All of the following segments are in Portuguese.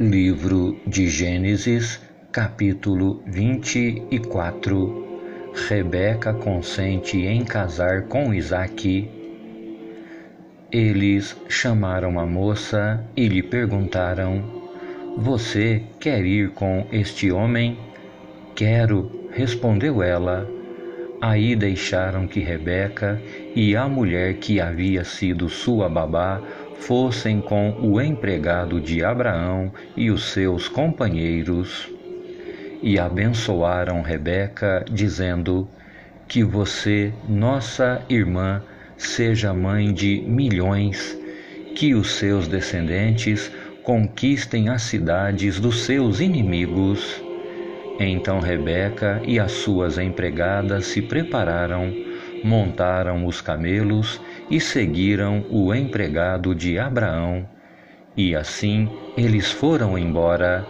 Livro de Gênesis, capítulo 24. Rebeca consente em casar com Isaque. Eles chamaram a moça e lhe perguntaram: "Você quer ir com este homem?" "Quero", respondeu ela. Aí deixaram que Rebeca e a mulher que havia sido sua babá fossem com o empregado de Abraão e os seus companheiros. E abençoaram Rebeca, dizendo: "Que você, nossa irmã, seja mãe de milhões, que os seus descendentes conquistem as cidades dos seus inimigos." Então Rebeca e as suas empregadas se prepararam, montaram os camelos e seguiram o empregado de Abraão. E assim eles foram embora.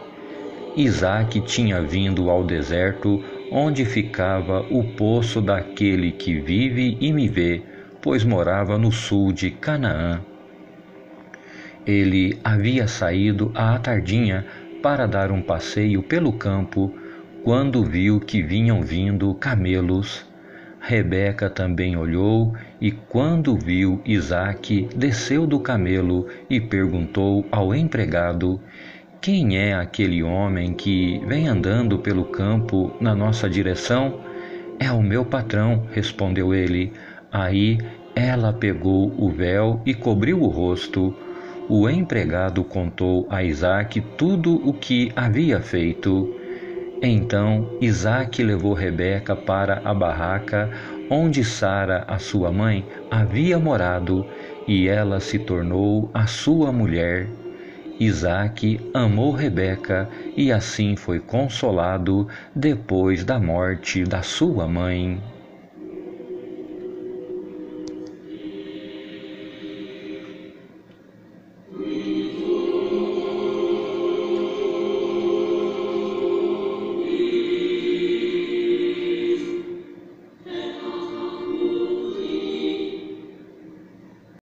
Isaque tinha vindo ao deserto, onde ficava o poço daquele que vive e me vê, pois morava no sul de Canaã. Ele havia saído à tardinha para dar um passeio pelo campo, quando viu que vinham vindo camelos. Rebeca também olhou, e quando viu Isaque, desceu do camelo e perguntou ao empregado: "Quem é aquele homem que vem andando pelo campo na nossa direção?" "É o meu patrão", respondeu ele. Aí ela pegou o véu e cobriu o rosto. O empregado contou a Isaque tudo o que havia feito. Então Isaque levou Rebeca para a barraca onde Sara, a sua mãe, havia morado, e ela se tornou a sua mulher. Isaque amou Rebeca e assim foi consolado depois da morte da sua mãe.